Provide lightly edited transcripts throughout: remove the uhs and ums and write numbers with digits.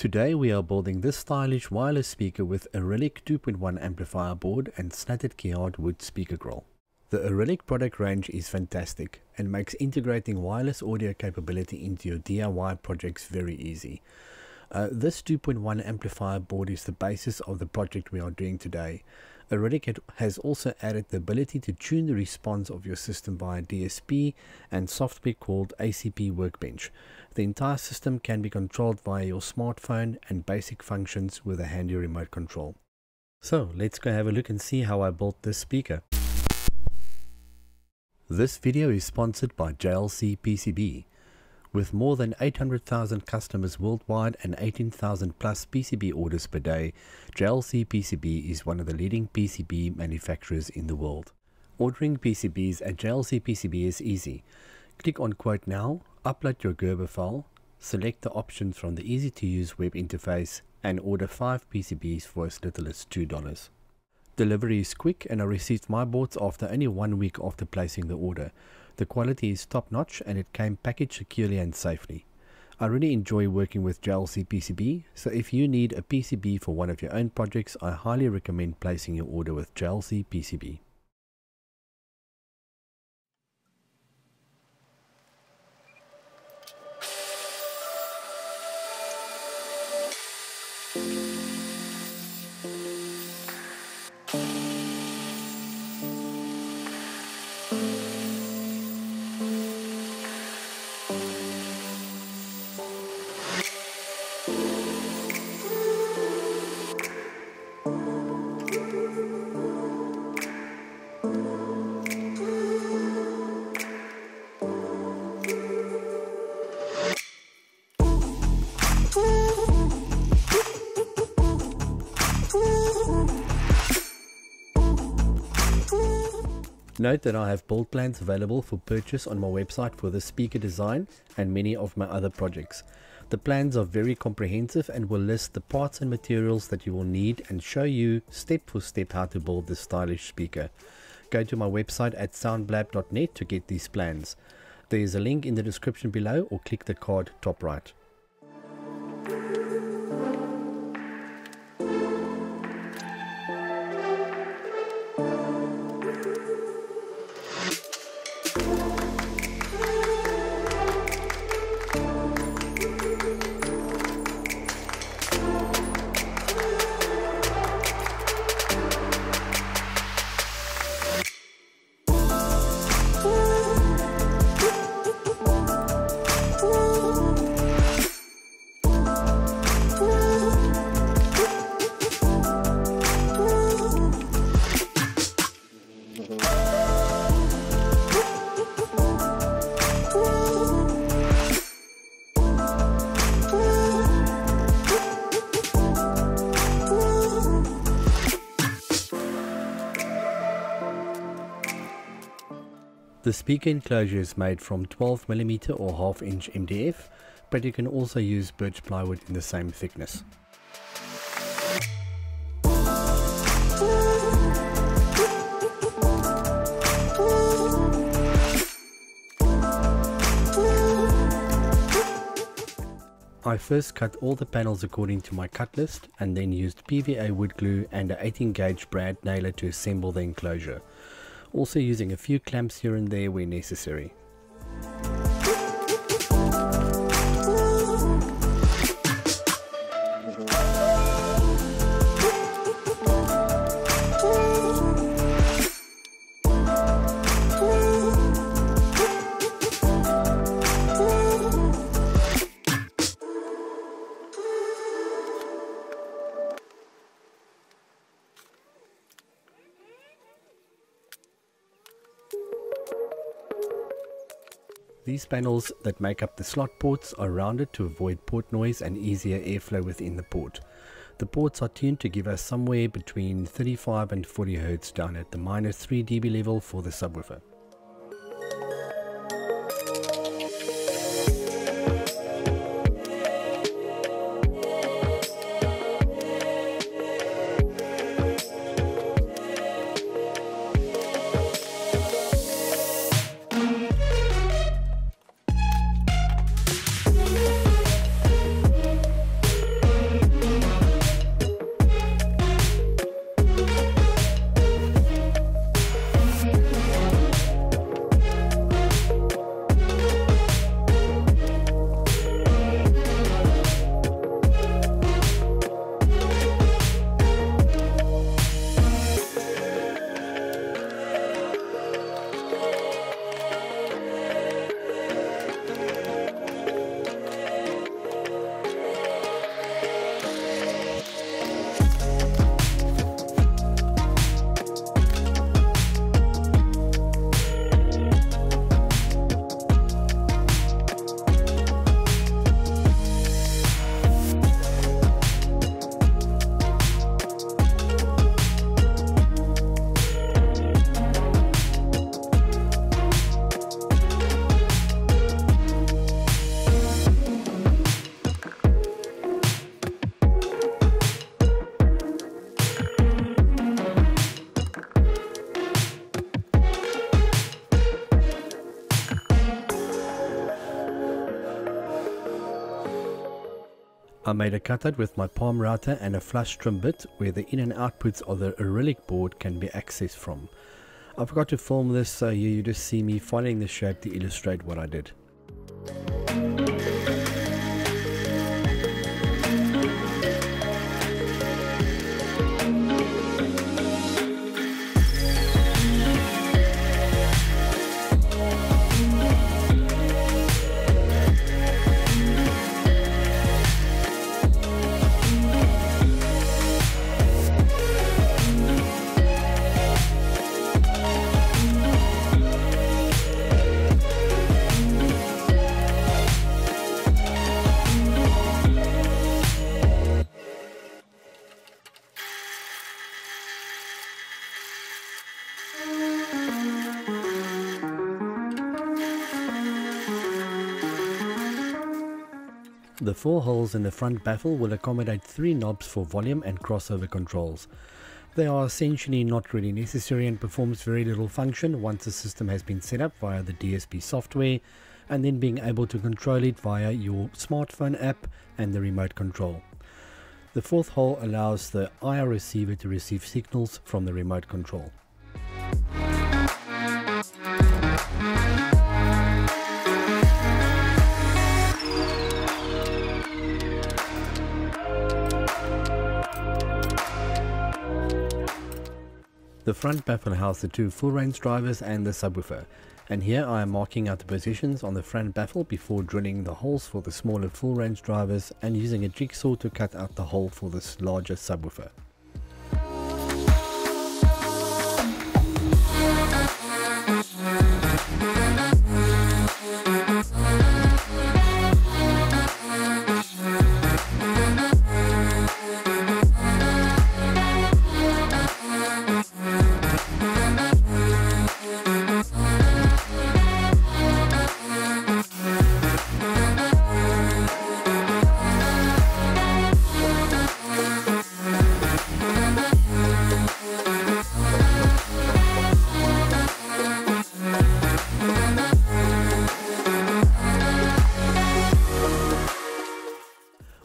Today we are building this stylish wireless speaker with Arylic 2.1 amplifier board and slatted kiaat wood speaker grill. The Arylic product range is fantastic and makes integrating wireless audio capability into your DIY projects very easy. This 2.1 amplifier board is the basis of the project we are doing today. Arylic has also added the ability to tune the response of your system via DSP and software called ACP Workbench. The entire system can be controlled via your smartphone and basic functions with a handy remote control. So let's go have a look and see how I built this speaker. This video is sponsored by JLCPCB. With more than 800,000 customers worldwide and 18,000 plus PCB orders per day, JLCPCB is one of the leading PCB manufacturers in the world. Ordering PCBs at JLCPCB is easy. Click on Quote Now, upload your Gerber file, select the options from the easy-to-use web interface and order 5 PCBs for as little as $2. Delivery is quick and I received my boards after only 1 week after placing the order. The quality is top-notch and it came packaged securely and safely. I really enjoy working with JLCPCB, so if you need a PCB for one of your own projects, I highly recommend placing your order with JLCPCB. Note that I have build plans available for purchase on my website for the speaker design and many of my other projects. The plans are very comprehensive and will list the parts and materials that you will need and show you step for step how to build this stylish speaker. Go to my website at soundblab.net to get these plans. There is a link in the description below or click the card top right. The speaker enclosure is made from 12mm or half-inch MDF, but you can also use birch plywood in the same thickness. I first cut all the panels according to my cut list and then used PVA wood glue and an 18-gauge brad nailer to assemble the enclosure. Also using a few clamps here and there where necessary. These panels that make up the slot ports are rounded to avoid port noise and easier airflow within the port. The ports are tuned to give us somewhere between 35 and 40 Hz down at the -3 dB level for the subwoofer. I made a cutout with my palm router and a flush trim bit where the in and outputs of the Arylic board can be accessed from. I forgot to film this, so you just see me following the shape to illustrate what I did. The four holes in the front baffle will accommodate three knobs for volume and crossover controls. They are essentially not really necessary and performs very little function once the system has been set up via the DSP software and then being able to control it via your smartphone app and the remote control. The fourth hole allows the IR receiver to receive signals from the remote control. The front baffle houses the two full range drivers and the subwoofer, and here I am marking out the positions on the front baffle before drilling the holes for the smaller full range drivers and using a jigsaw to cut out the hole for this larger subwoofer.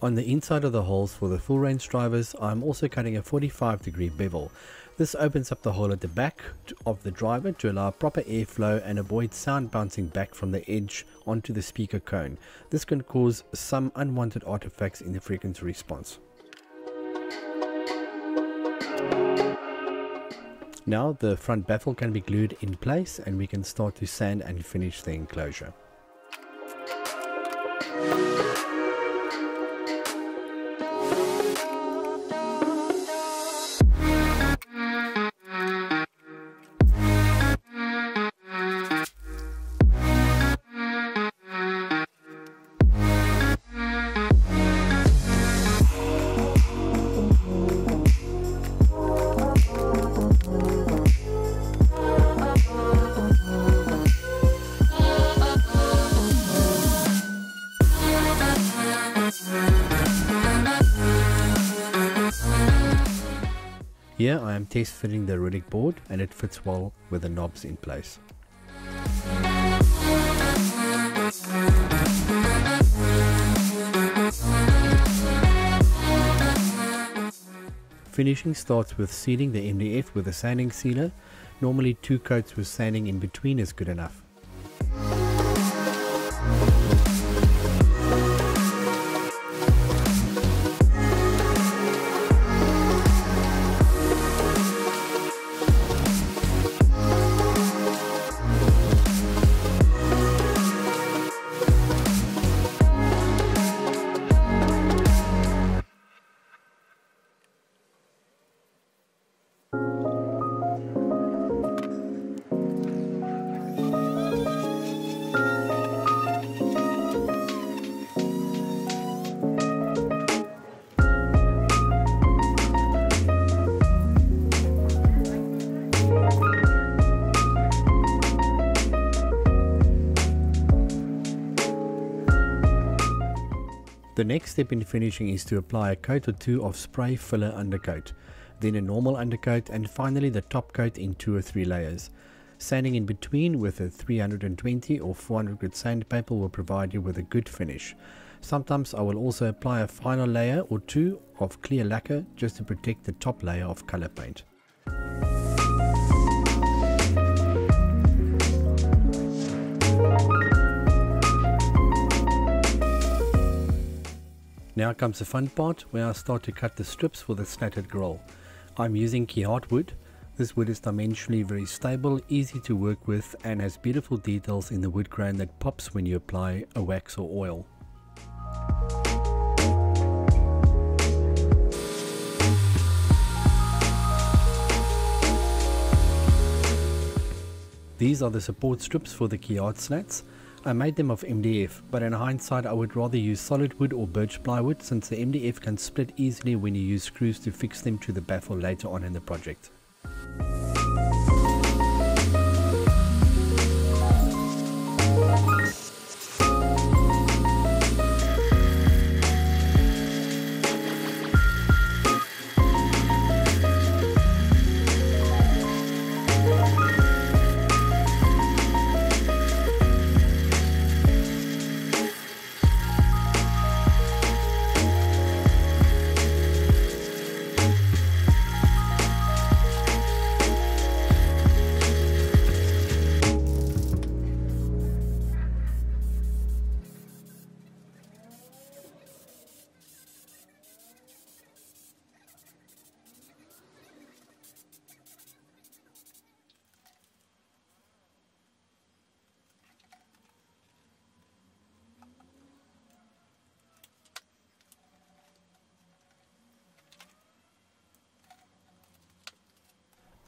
On the inside of the holes for the full range drivers, I'm also cutting a 45 degree bevel. This opens up the hole at the back of the driver to allow proper airflow and avoid sound bouncing back from the edge onto the speaker cone. This can cause some unwanted artifacts in the frequency response. Now the front baffle can be glued in place and we can start to sand and finish the enclosure. Here I am test fitting the Arylic board and it fits well with the knobs in place. Finishing starts with sealing the MDF with a sanding sealer. Normally two coats with sanding in between is good enough. The next step in finishing is to apply a coat or two of spray filler undercoat, then a normal undercoat and finally the top coat in 2 or 3 layers. Sanding in between with a 320 or 400 grit sandpaper will provide you with a good finish. Sometimes I will also apply a final layer or two of clear lacquer just to protect the top layer of color paint. Now comes the fun part where I start to cut the strips with a slatted growl. I'm using kiaat wood. This wood is dimensionally very stable, easy to work with, and has beautiful details in the wood grain that pops when you apply a wax or oil. These are the support strips for the kiaat slats. I made them of MDF, but in hindsight I would rather use solid wood or birch plywood since the MDF can split easily when you use screws to fix them to the baffle later on in the project.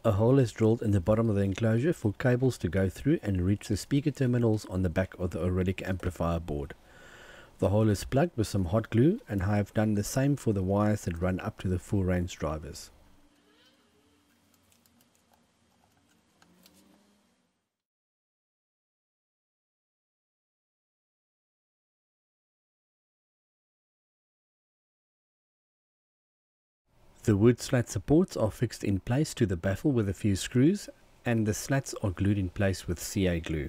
A hole is drilled in the bottom of the enclosure for cables to go through and reach the speaker terminals on the back of the Arylic amplifier board. The hole is plugged with some hot glue, and I have done the same for the wires that run up to the full range drivers. The wood slat supports are fixed in place to the baffle with a few screws, and the slats are glued in place with CA glue.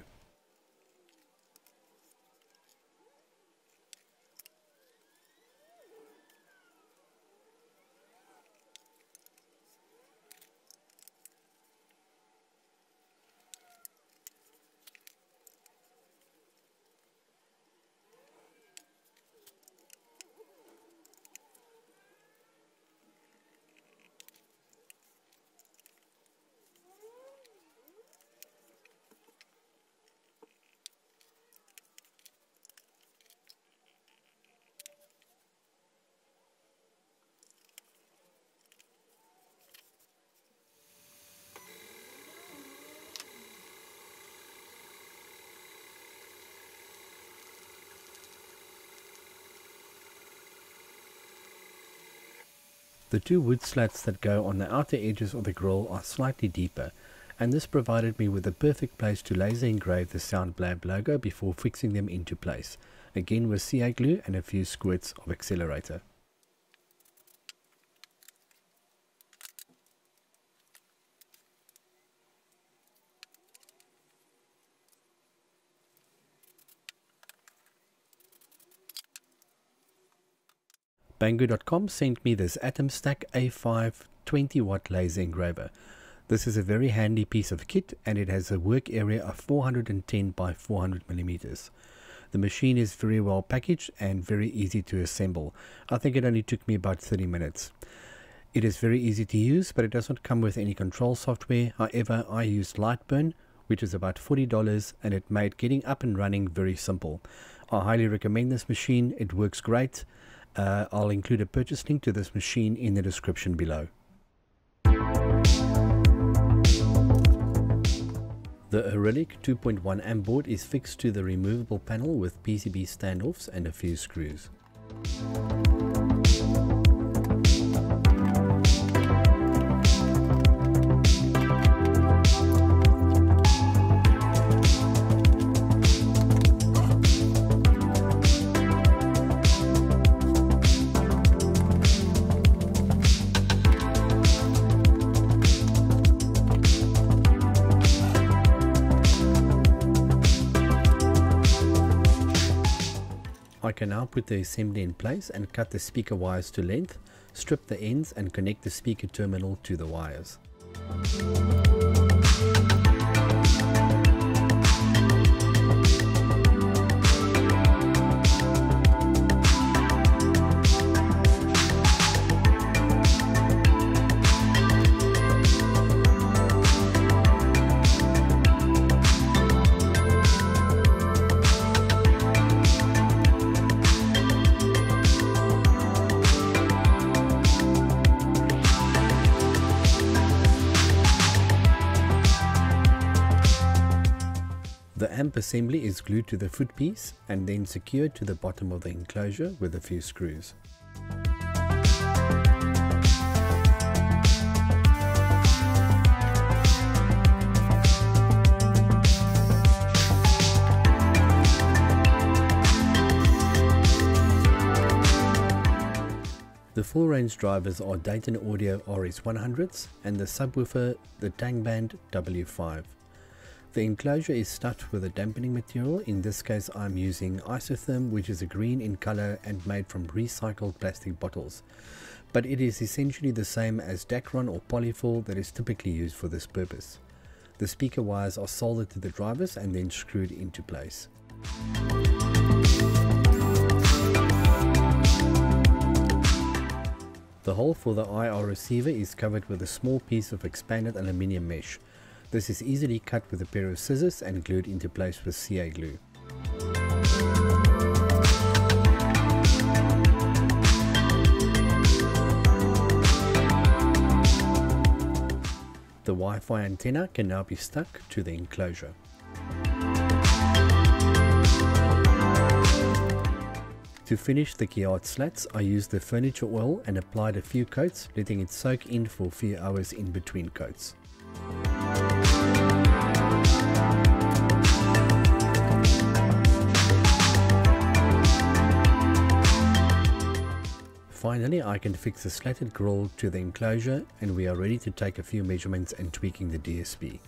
The two wood slats that go on the outer edges of the grille are slightly deeper, and this provided me with the perfect place to laser engrave the SoundBlab logo before fixing them into place, again with CA glue and a few squirts of accelerator. Banggood.com sent me this Atomstack A5 20-watt laser engraver. This is a very handy piece of kit, and it has a work area of 410 by 400 millimeters. The machine is very well packaged and very easy to assemble. I think it only took me about 30 minutes. It is very easy to use, but it does not come with any control software. However, I used Lightburn, which is about $40, and it made getting up and running very simple. I highly recommend this machine. It works great. I'll include a purchase link to this machine in the description below. The Arylic 2.1 amp board is fixed to the removable panel with PCB standoffs and a few screws. I can now put the assembly in place and cut the speaker wires to length, strip the ends and connect the speaker terminal to the wires. The amp assembly is glued to the footpiece and then secured to the bottom of the enclosure with a few screws. The full range drivers are Dayton Audio RS100s and the subwoofer, the Tang Band W5. The enclosure is stuffed with a dampening material. In this case I'm using isotherm, which is a green in color and made from recycled plastic bottles, but it is essentially the same as Dacron or Polyfill that is typically used for this purpose. The speaker wires are soldered to the drivers and then screwed into place. The hole for the IR receiver is covered with a small piece of expanded aluminium mesh. This is easily cut with a pair of scissors and glued into place with CA glue. The Wi-Fi antenna can now be stuck to the enclosure. To finish the kiaat slats, I used the furniture oil and applied a few coats, letting it soak in for a few hours in between coats. Finally, I can fix the slatted grill to the enclosure and we are ready to take a few measurements and tweaking the DSP.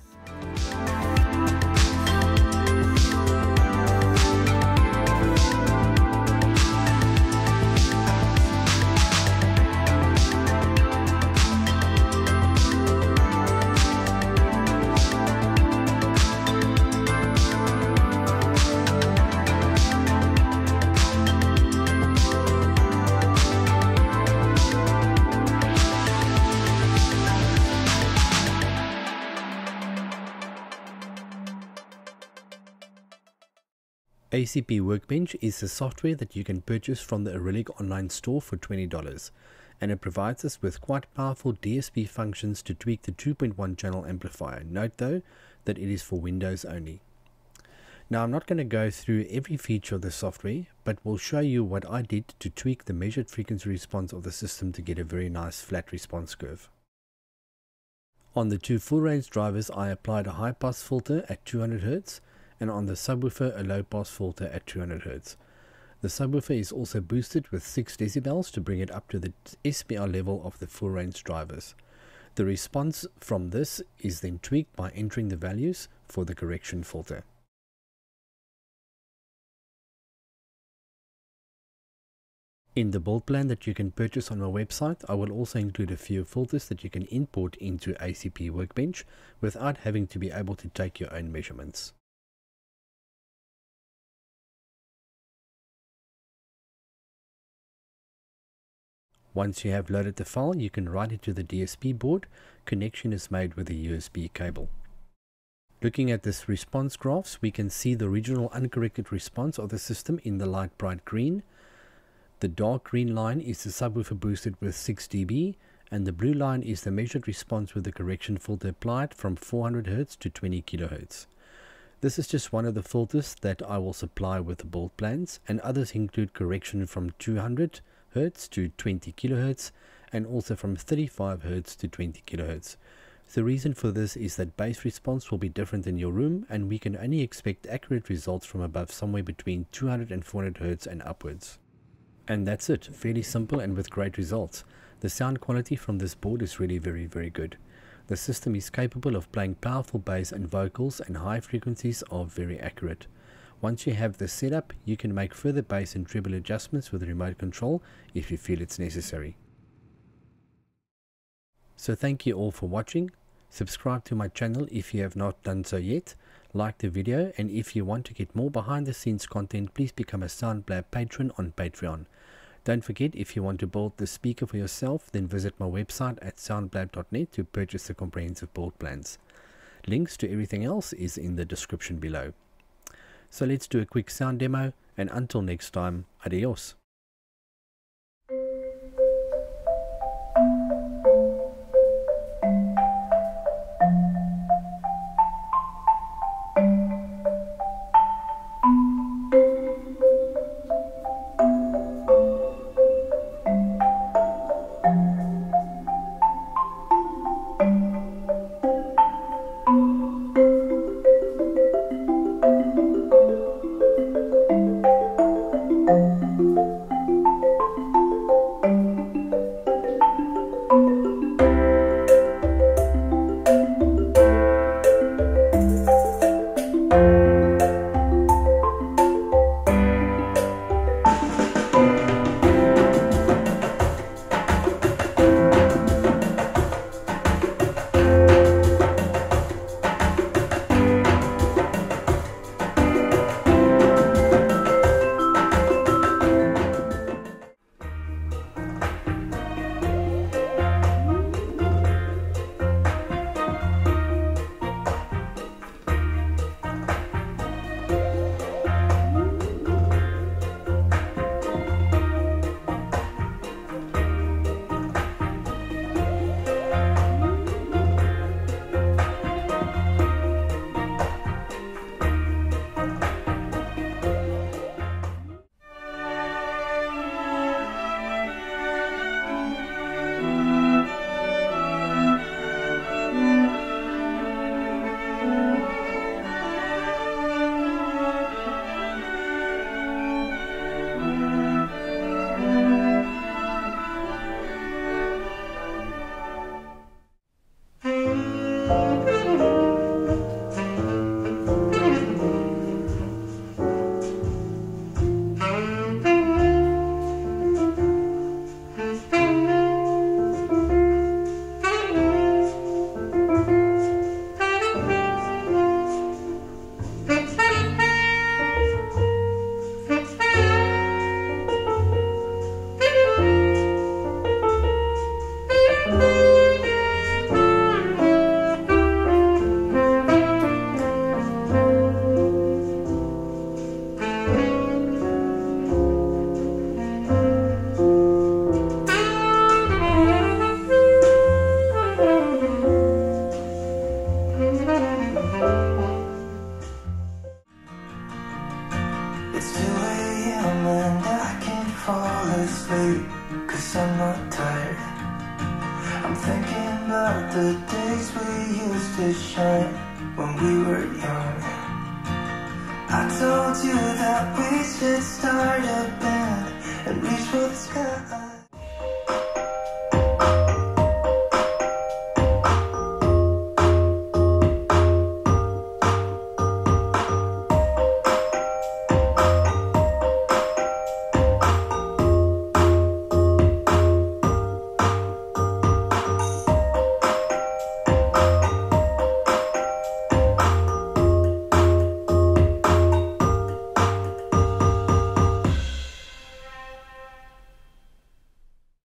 ACP Workbench is the software that you can purchase from the Arylic online store for $20, and it provides us with quite powerful DSP functions to tweak the 2.1 channel amplifier. Note though that it is for Windows only. Now I'm not going to go through every feature of the software, but we'll show you what I did to tweak the measured frequency response of the system to get a very nice flat response curve. On the two full range drivers I applied a high pass filter at 200 Hz, and on the subwoofer a low pass filter at 200 Hz. The subwoofer is also boosted with 6 decibels to bring it up to the SPR level of the full range drivers. The response from this is then tweaked by entering the values for the correction filter. In the build plan that you can purchase on my website, I will also include a few filters that you can import into ACP Workbench without having to be able to take your own measurements. Once you have loaded the file, you can write it to the DSP board. Connection is made with a USB cable. Looking at this response graphs, we can see the original uncorrected response of the system in the light bright green. The dark green line is the subwoofer boosted with 6 dB, and the blue line is the measured response with the correction filter applied from 400 Hz to 20 kHz. This is just one of the filters that I will supply with the build plans, and others include correction from 200 Hz to 20 kHz and also from 35 Hz to 20 kHz. The reason for this is that bass response will be different in your room, and we can only expect accurate results from above somewhere between 200 and 400 Hz and upwards. And that's it, fairly simple and with great results. The sound quality from this board is really very good. The system is capable of playing powerful bass and vocals, and high frequencies are very accurate. Once you have this set up, you can make further bass and treble adjustments with remote control if you feel it's necessary. So thank you all for watching. Subscribe to my channel if you have not done so yet. Like the video, and if you want to get more behind the scenes content, please become a SoundBlab patron on Patreon. Don't forget, if you want to build the speaker for yourself, then visit my website at soundblab.net to purchase the comprehensive build plans. Links to everything else is in the description below. So let's do a quick sound demo, and until next time, adios. I told you that we should start a band and reach for the sky.